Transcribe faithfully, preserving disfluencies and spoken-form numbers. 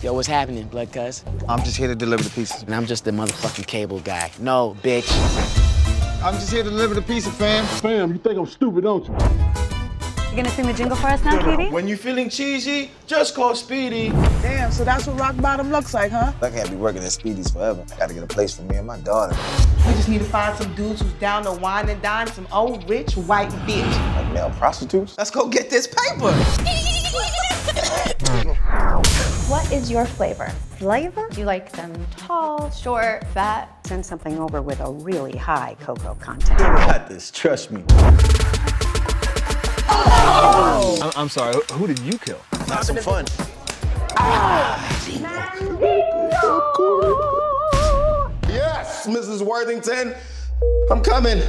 Yo, what's happening, blood cuz? I'm just here to deliver the pieces. And I'm just the motherfucking cable guy. No, bitch. I'm just here to deliver the pizza, fam. Fam, you think I'm stupid, don't you? You gonna sing the jingle for us now, Speedy? When you feeling cheesy, just call Speedy. Damn, so that's what rock bottom looks like, huh? I can't be working at Speedy's forever. I gotta get a place for me and my daughter. We just need to find some dudes who's down to wine and dine, some old rich white bitch. Like male prostitutes? Let's go get this paper. What is your flavor? Flavor? You like them tall, short, fat? Send something over with a really high cocoa content. You got this, trust me. Oh! I'm, I'm sorry, who did you kill? Not some fun. Ah. Yes, Missus Worthington, I'm coming.